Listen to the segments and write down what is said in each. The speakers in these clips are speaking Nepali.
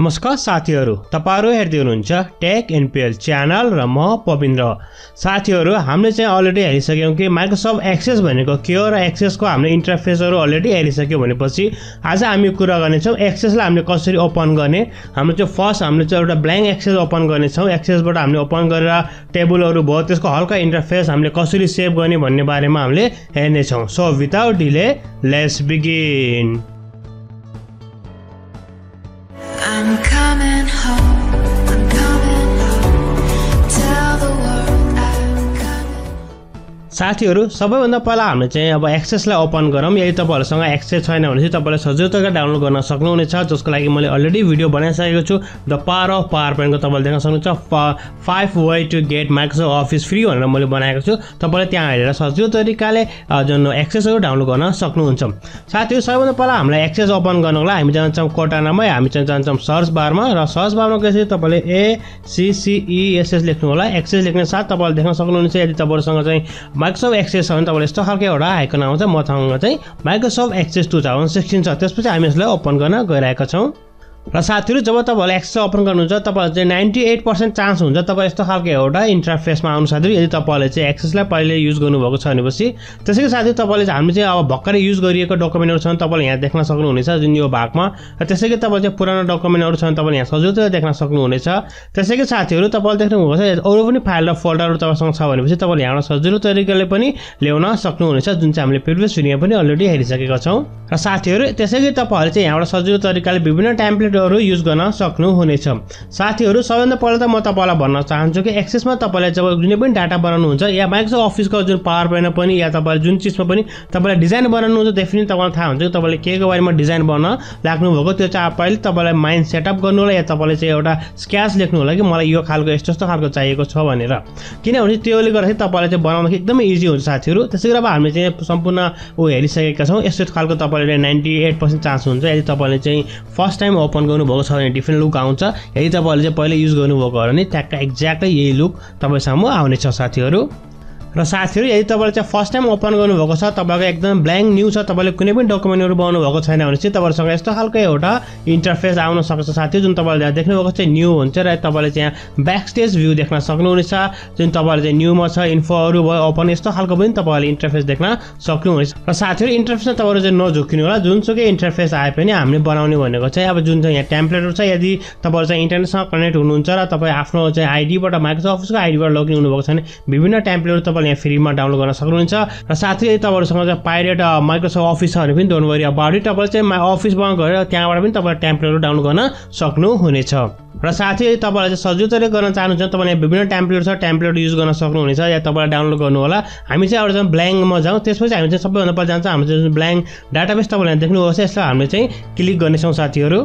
नमस्कार साथीहरु, तपाईहरु हेर्दै हुनुहुन्छ टेक एन पुल च्यानल र म पबिन्द्र। साथीहरु, हामीले चाहिँ अलरेडी हेरिसक्यौ कि माइक्रोसफ्ट एक्सेस भनेको के हो र एक्सेसको हामीले इन्टरफेसहरु अलरेडी हेरिसक्यौ भनेपछि आज हामी कुरा गर्ने छौ एक्सेसलाई हामीले कसरी ओपन गर्ने। हाम्रो चाहिँ फर्स्ट हामीले चाहिँ एउटा ब्ल्याङ्क एक्सेस ओपन गर्ने छौ। एक्सेसबाट हामीले ओपन गरेर टेबलहरु भयो, त्यसको हल्का इन्टरफेस हामीले कसरी सेभ गर्ने भन्ने बारेमा हामीले हेर्ने छौ। So without delay let's begin. साथीहरु, सबैभन्दा पहिला हामीले चाहिँ अब एक्सेसलाई ओपन गरौँ। यदि तपाईहरुसँग एक्सेस छैन भने चाहिँ तपाईले सजिलैसँग डाउनलोड गर्न सक्नुहुनेछ, जसको लागि मैले अलरेडी भिडियो बनाइसकेको छु। द पावर अफ पावर पोइन्टको तपाईले देख्न सक्नुहुन्छ 5 way to get Microsoft office free भनेर मैले बनाएको छु। तपाईले त्यहाँ हेरेर सजिलो तरिकाले जुन एक्सेसहरु डाउनलोड गर्न सक्नुहुन्छ। साथीहरु, सबैभन्दा पहिला हामीले एक्सेस ओपन गर्नको लागि हामी जान्छौँ कोटानामै, हामी जान्छौँ सर्च बारमा र सर्च बारमा गएपछि तपाईले ACCESS लेख्नु होला। एक्सेस लेख्ने साथ तपाईले देख्न सक्नुहुन्छ यदि तपाईसँग चाहिँ माइक्रोसफ्ट एक्सेस छ भने तपाईले यस्तो खालको एउटा आइकन आउँछ। मसँग चाहिँ माइक्रोसफ्ट एक्सेस 2016 छ। त्यसपछि हामी यसलाई ओपन गर्न गइरहेका छौँ। र साथीहरु, जब तपाईले एक्सेस ओपन गर्नुहुन्छ तपाईहरु चाहिँ 98% चान्स हुन्छ तपाई यस्तो खालको एउटा इन्टरफेसमा आउनु। साथीहरु, यदि तपाईले चाहिँ एक्सेसलाई पहिले युज गर्नुभएको छ भनेपछि, त्यसैको साथै तपाईले हामी चाहिँ अब भर्खरै युज गरिएको डकुमेन्टहरु छ भने तपाईले यहाँ देख्न सक्नुहुनेछ जुन यो भागमा। र त्यसैगरी तपाईले चाहिँ पुरानो डकुमेन्टहरु छ भने तपाईले यहाँ सजिलै देख्न सक्नुहुनेछ। त्यसैगरी साथीहरु, तपाईले देख्नुभएको छ अरु पनि फाइल र फोल्डरहरु तपाईसँग छ भनेपछि तपाईले यहाँ सजिलो तरिकाले पनि ल्याउन सक्नुहुनेछ, जुन चाहिँ हामीले प्रिभियस भिडियोमा पनि अलरेडी हेरिसकेका छौँ। र साथीहरु, त्यसैगरी तपाईले चाहिँ यहाँबाट सजिलो तरिकाले विभिन्न टेम्प्लेट युज गर्न सक्नुहुनेछ। साथीहरु, सबैभन्दा पहिला त म तपाईलाई भन्न चाहन्छु कि एक्सेसमा तपाईले जब जुनै पनि डाटा बनाउनुहुन्छ या माइक्रोसफ्ट अफिसको जुन पावर पोइन्टमा पनि या तपाईले जुन चीजमा पनि तपाईले डिजाइन बनाउनुहुन्छ, डेफिनेटली तपाईलाई थाहा हुन्छ कि तपाईले केको बारेमा डिजाइन बन्न लाग्नु भएको। त्यो चाहिँ पहिले तपाईलाई माइन्ड सेटअप गर्नु होला या तपाईले चाहिँ एउटा स्केच लेख्नु होला कि मलाई यो खालको यस्तो खालको चाहिएको छ भनेर, किनभने त्यसले गर्दाखेरि तपाईले चाहिँ बनाउन एकदमै इजी हुन्छ। साथीहरु, त्यसैगरी अब हामीले चाहिँ सम्पूर्ण उ हेरिसकेका छौँ। यस्तो खालको तपाईले 98% चान्स हुन्छ यदि तपाईले चाहिँ फर्स्ट टाइम ओपन गर्नुभएको छ भने डिफ्रेन्ट लुक आउँछ। यदि तपाईले चाहिँ पहिले युज गर्नुभएको हो भने ट्याक्क एक्ज्याक्टली यही लुक तपाईसामु आउनेछ। साथीहरु, र साथीहरु, यदि तपाईले चाहिँ फर्स्ट टाइम ओपन गर्नुभएको छ, तपाईको एकदम ब्ल्याङ्क न्यू छ, तपाईले कुनै पनि डकुमेन्टहरु बनाउनु भएको छैन भने चाहिँ तपाईसँग यस्तो खालको एउटा इन्टरफेस आउन सक्छ। साथीहरु, जुन तपाईले देख्नुभएको चाहिँ न्यू हुन्छ र तपाईले चाहिँ यहाँ ब्याकस्टेज भ्यू देख्न सक्नुहुनेछ, जुन तपाईले चाहिँ न्यूमा छ, इन्फोहरु भयो, ओपन, यस्तो खालको पनि तपाईले इन्टरफेस देख्न सक्नुहुनेछ। र साथीहरु, इन्टरफेसमा तपाईहरु चाहिँ नझुक्किनु होला। जुनसुकै इन्टरफेस आए पनि हामीले बनाउने भनेको चाहिँ अब जुन चाहिँ यहाँ टेम्प्लेटहरु छ, यदि तपाईहरु चाहिँ इन्टरनेटसँग कनेक्ट हुनुहुन्छ र तपाई आफ्नो चाहिँ आइडीबाट माइक्रोसफ्ट अफिसको आइडीबाट लगइन हुनुभएको छ भने विभिन्न टेम्प्लेटहरु यहाँ फ्रीमा डाउनलोड गर्न सक्नुहुन्छ। र साथै तपाईहरुसँग चाहिँ पाइरेट माइक्रोसफ्ट अफिस छ भने पनि डोन्ट वरी अबाउट इट, तपाईले चाहिँ अफिसमा गएर त्यहाँबाट पनि तपाईले टेम्प्लेटहरु डाउनलोड गर्न सक्नुहुनेछ। र साथै तपाईहरुले चाहिँ सजिलो तरिकाले गर्न चाहनुहुन्छ तपाईले विभिन्न टेम्प्लेट छ, टेम्प्लेट युज गर्न सक्नुहुनेछ या तपाईले डाउनलोड गर्नु होला। हामी चाहिँ एउटा ब्ल्याङ्कमा जाउँ। त्यसपछि हामी चाहिँ सबैभन्दा पहिला जान्छौँ हामी चाहिँ ब्ल्याङ्क डाटाबेस तपाईले देख्नुभएको छ, यसलाई हामीले चाहिँ क्लिक गर्नेछौँ। साथीहरु,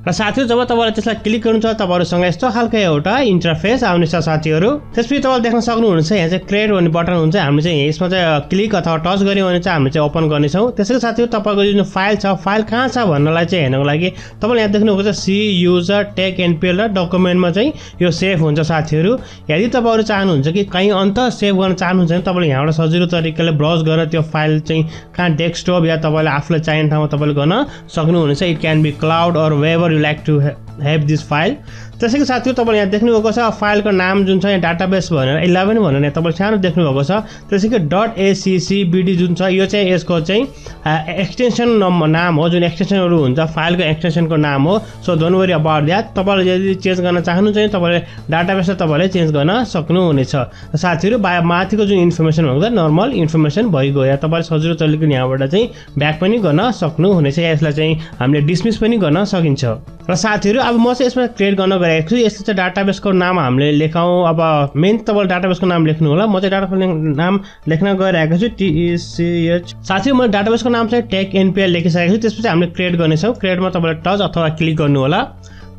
र साथीहरु, जब तपाईले त्यसलाई क्लिक गर्नुहुन्छ तपाईहरुसँग यस्तो खालको एउटा इन्टरफेस आउनेछ। साथीहरु, त्यसपछि तपाईले देख्न सक्नुहुन्छ यहाँ चाहिँ क्रिएट भन्ने बटन हुन्छ। हामीले चाहिँ यसमा चाहिँ क्लिक अथवा टच गर्यो भने चाहिँ हामीले चाहिँ ओपन गर्ने छौँ। त्यसैले साथीहरु, तपाईको जुन फाइल छ, फाइल कहाँ छ भन्नलाई चाहिँ हेर्नको लागि तपाईले यहाँ देख्नु भएको छ सी युजर टेक एन पुल र डकुमेन्टमा चाहिँ यो सेभ हुन्छ। साथीहरु, यदि तपाईहरु चाहनुहुन्छ कि कहीं अन्त सेभ गर्न चाहनुहुन्छ भने तपाईले यहाँबाट सजिलो तरिकाले ब्राउज गरेर त्यो फाइल चाहिँ कहाँ डेस्कटप या तपाईले आफूलाई चाहिने ठाउँमा तपाईले गर्न सक्नुहुन्छ। It can be cloud or web you like to have this file. त्यसैको साथीहरु, तपाईले यहाँ देख्नु भएको छ फाइलको नाम जुन छ यहाँ डाटाबेस भनेर 11 भनेर यहाँ तपाईले सानो देख्नु भएको छ। त्यसैको .accbd जुन छ यो चाहिँ यसको चाहिँ एक्सटेन्सन नाम हो, जुन एक्सटेन्सनहरु हुन्छ फाइलको एक्सटेन्सनको नाम हो। So don't worry about that, तपाईले यदि चेन्ज गर्न चाहनुहुन्छ भने तपाईले डाटाबेसमा तपाईले चेन्ज गर्न सक्नुहुनेछ। साथीहरु, माथिको जुन इन्फर्मेसन हुन्छ नर्मल इन्फर्मेसन भइगयो या तपाईले सजिलो तरिकाले यहाँबाट चाहिँ ब्याक पनि गर्न सक्नुहुनेछ। यसलाई चाहिँ हामीले डिस्मिस पनि गर्न सकिन्छ। र साथीहरु, अब म चाहिँ यसमा क्रिएट गर्न गएको छु। यसले चाहिँ डाटाबेसको नाम हामीले लेखाउँ। अब मेन तपाईले डाटाबेसको नाम लेख्नु होला। म चाहिँ डाटाबेसको नाम लेख्न गइरहेको छु TECH। साथीहरु, मैले डाटाबेसको नाम चाहिँ टेक एन पुल लेखिसकेको छु। त्यसपछि हामीले क्रिएट गर्नेछौँ। क्रिएटमा तपाईले टच अथवा क्लिक गर्नु होला।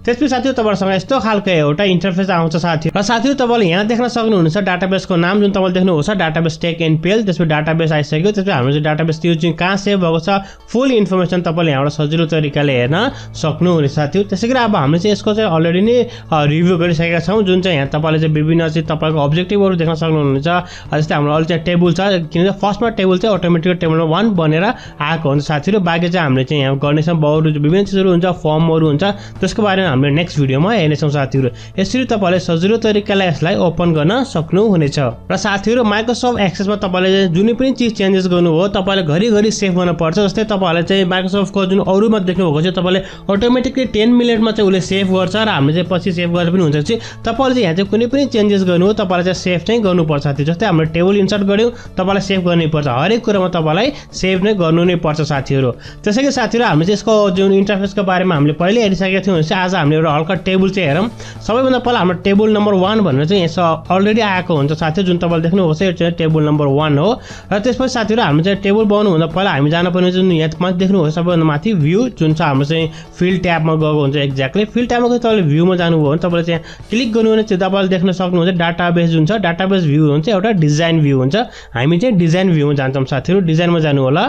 त्यसपछि साथीहरु तपाईहरुसँग यस्तो खालको एउटा इन्टरफेस आउँछ साथीहरु र साथीहरु तपाईले यहाँ देख्न सक्नुहुन्छ डाटाबेसको नाम जुन तपाईले देख्नु हुन्छ डाटाबेस टेक एन पल त्यसपछि डाटाबेस आइसक्यो त्यसपछि हाम्रो चाहिँ डाटाबेस त्यो चाहिँ कहाँ सेभ भएको छ फुल इन्फर्मेसन तपाईले यहाँबाट सजिलो तरिकाले हेर्न सक्नुहुनेछ साथीहरु त्यसैगरी अब हामीले चाहिँ यसको चाहिँ अलरेडी नै रिभ्यु गरिसकेका छौं जुन चाहिँ यहाँ तपाईले चाहिँ विभिन्न चाहिँ तपाईको अब्जेक्टिभहरु देख्न सक्नुहुन्छ जस्तै हाम्रो अलि चाहिँ टेबल छ किनभने फर्स्टमा टेबल चाहिँ अटोमेटिक टेबलमा 1 बनेर आएको हुन्छ साथीहरु बाकी चाहिँ हामीले चाहिँ यहाँ गर्ने छौं बहु विभिन्न चीजहरु हुन्छ फर्महरु हुन्छ त्यसको बारेमा हाम्रो नेक्स्ट भिडियोमा हेर्नेछौं साथीहरु यसरी तपाईले सजिलो तरिकाले यसलाई ओपन गर्न सक्नुहुनेछ र साथीहरु माइक्रोसफ्ट एक्सेसमा तपाईले जुनै पनि चीज चेन्जेस गर्नु हो तपाईले घरि-घरि सेभ गर्न पर्छ जस्तै तपाईले चाहिँ माइक्रोसफ्ट को जुन अरुमा देख्नु भएको छ तपाईले अटोमेटिकली 10 मिनेटमा चाहिँ उले सेभ गर्छ र हामीले चाहिँ पछि सेभ गरे पनि हुन्छ तपाईले चाहिँ यहाँ चाहिँ कुनै पनि चेन्जेस गर्नु हो तपाईले चाहिँ सेभ चाहिँ गर्नु पर्छ साथी जस्तै हामीले टेबल इन्सर्ट गर्यौ तपाईले सेभ गर्नै पर्छ हरेक कुरामा तपाईलाई सेभ नै गर्नु नै पर्छ साथीहरु त्यसैले साथीहरु हामी चाहिँ यसको जुन इन्टरफेसको बारेमा हामीले पहिले हेरिसकेका थियौ आज हामीले एउटा हल्का टेबल चाहिँ हेरौं सबैभन्दा पहिला हाम्रो टेबल नम्बर 1 भनेर चाहिँ यस अलरेडी आएको हुन्छ साथीहरु जुन तपाईले देख्नु भएको छ यो चाहिँ टेबल नम्बर 1 हो र त्यसपछि साथीहरु हामी चाहिँ टेबल बनाउनु भन्दा पहिला हामी जानु पर्ने जुन यहाँ माथि देख्नु भएको सबैभन्दा माथि भ्यू जुन छ हाम्रो चाहिँ फिल ट्याबमा गएको हुन्छ एक्ज्याक्टली फिल ट्याबमा गए तपाईले भ्यूमा जानुभयो भने तपाईले चाहिँ क्लिक गर्नुहुन्छ तपाईले देख्न सक्नुहुन्छ डाटाबेस जुन छ डाटाबेस भ्यू हुन्छ एउटा डिजाइन भ्यू हुन्छ हामी चाहिँ डिजाइन भ्यूमा जान्छौं साथीहरु डिजाइनमा जानु होला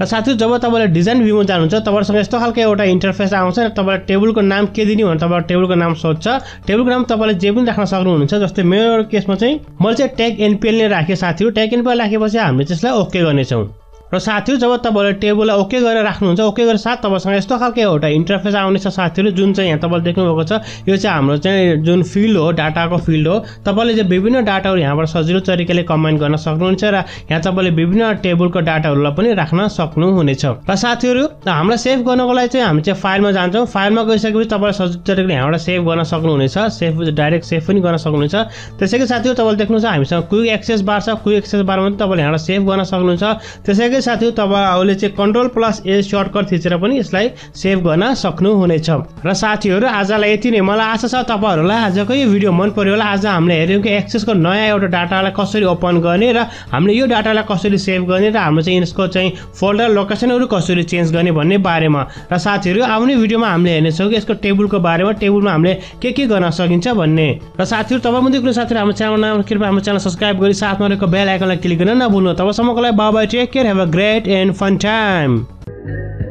र साथीहरु जब तपाईले डिजाइन भ्यूमा जानुहुन्छ तपाईसँग यस्तो खालको एउटा इन्टरफेस आउँछ र तपाईले टेबलको नाम के दिने भने तपाईले टेबलको नाम सोध्छ टेबलको नाम तपाईले जे पनि राख्न सक्नुहुन्छ जस्तै मेरो केसमा चाहिँ मैले चाहिँ टेक एन पल नै राखे साथीहरु टेक एन पल राखेपछि हामीले त्यसलाई ओके गर्नेछौं र साथीहरु जब तपाईले टेबललाई ओके गरेर राख्नुहुन्छ ओके गरेर साथ तपाईसँग यस्तो खालको एउटा इन्टरफेस आउनेछ साथीहरु जुन चाहिँ यहाँ तपाईले देख्नु भएको छ यो चाहिँ हाम्रो चाहिँ जुन फिल्ड हो डाटाको फिल्ड हो तपाईले चाहिँ विभिन्न डाटाहरु यहाँबाट सजिलो तरिकाले कम्बाइन गर्न सक्नुहुन्छ र यहाँ तपाईले विभिन्न टेबलको डाटाहरुलाई पनि राख्न सक्नुहुनेछ र साथीहरु हामीले सेभ गर्नको लागि चाहिँ हामी चाहिँ फाइलमा जान्छौं फाइलमा गइसकेपछि तपाईले सजिलो तरिकाले यहाँबाट सेभ गर्न सक्नुहुनेछ सेभ डाइरेक्ट सेभ पनि गर्न सक्नुहुन्छ त्यसैले साथीहरु तपाईले देख्नुहुन्छ हामीसँग क्विक एक्सेस बार छ क्विक एक्सेस बारमा पनि तपाईले यहाँबाट सेभ गर्न सक्नुहुन्छ त्यसैले साथीहरु तपाईहरुले चाहिँ कन्ट्रोल प्लस ए सर्टकट थिचेर पनि यसलाई सेभ गर्न सक्नुहुनेछ र साथीहरु आजलाई यति नै मलाई आशा छ तपाईहरुलाई आजको यो भिडियो मन पर्यो होला आज हामीले हेर्यौं कि एक्सेसको नयाँ एउटा डाटालाई कसरी ओपन गर्ने र हामीले यो डाटालाई कसरी सेभ गर्ने र हाम्रो चाहिँ यसको चाहिँ फोल्डर लोकेसनहरु कसरी चेन्ज गर्ने भन्ने बारेमा र साथीहरु आउने भिडियोमा हामीले हेर्नेछौं कि यसको टेबलको बारेमा टेबलमा हामीले के गर्न सकिन्छ भन्ने र साथीहरु तपाईमध्ये कुनै साथीहरु हाम्रो च्यानलमा कृपया हाम्रो च्यानल सब्स्क्राइब गरी साथमा रहेको बेल आइकनलाई क्लिक गर्न नभुल्नु तबसम्मको लागि bye bye take care great and fun time.